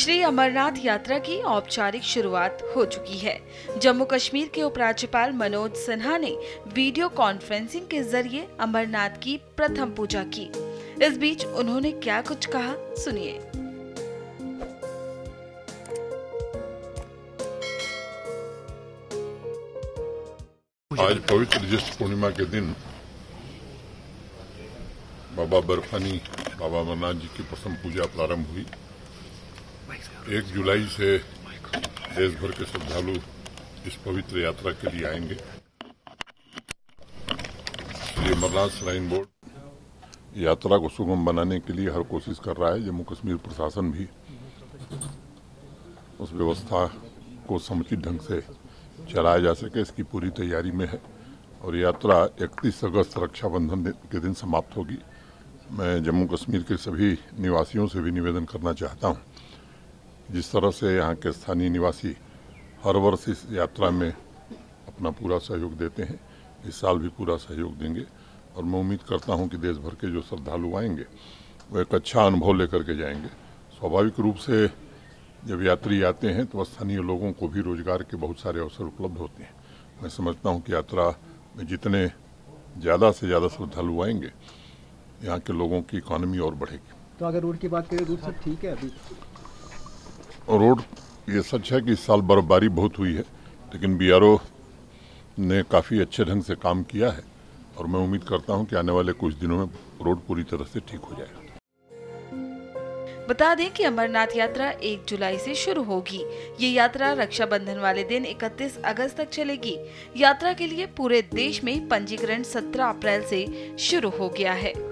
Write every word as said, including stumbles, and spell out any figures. श्री अमरनाथ यात्रा की औपचारिक शुरुआत हो चुकी है। जम्मू कश्मीर के उपराज्यपाल मनोज सिन्हा ने वीडियो कॉन्फ्रेंसिंग के जरिए अमरनाथ की प्रथम पूजा की। इस बीच उन्होंने क्या कुछ कहा, सुनिए। आज पवित्र ज्येष्ठ पूर्णिमा के दिन बाबा बर्फानी बाबा अमरनाथ जी की प्रथम पूजा प्रारंभ हुई। एक जुलाई से देश भर के श्रद्धालु इस पवित्र यात्रा के लिए आएंगे। श्री अमरनाथ जी श्राइन बोर्ड यात्रा को सुगम बनाने के लिए हर कोशिश कर रहा है। जम्मू कश्मीर प्रशासन भी उस व्यवस्था को समुचित ढंग से चलाया जा सके, इसकी पूरी तैयारी में है। और यात्रा इकतीस अगस्त रक्षाबंधन के दिन समाप्त होगी। मैं जम्मू कश्मीर के सभी निवासियों से भी निवेदन करना चाहता हूँ, जिस तरह से यहाँ के स्थानीय निवासी हर वर्ष इस यात्रा में अपना पूरा सहयोग देते हैं, इस साल भी पूरा सहयोग देंगे। और मैं उम्मीद करता हूँ कि देश भर के जो श्रद्धालु आएंगे वो एक अच्छा अनुभव लेकर के जाएंगे। स्वाभाविक रूप से जब यात्री आते हैं तो स्थानीय लोगों को भी रोजगार के बहुत सारे अवसर उपलब्ध होते हैं। मैं समझता हूँ कि यात्रा में जितने ज़्यादा से ज़्यादा श्रद्धालु आएंगे, यहाँ के लोगों की इकॉनमी और बढ़ेगी। तो अगर रोड की बात करें, रोड सब ठीक है अभी? रोड, ये सच है कि इस साल बर्फबारी बहुत हुई है, लेकिन बीआरओ ने काफ़ी अच्छे ढंग से काम किया है और मैं उम्मीद करता हूं कि आने वाले कुछ दिनों में रोड पूरी तरह से ठीक हो जाएगा। बता दें कि अमरनाथ यात्रा एक जुलाई से शुरू होगी। ये यात्रा रक्षाबंधन वाले दिन इकतीस अगस्त तक चलेगी। यात्रा के लिए पूरे देश में पंजीकरण सत्रह अप्रैल से शुरू हो गया है।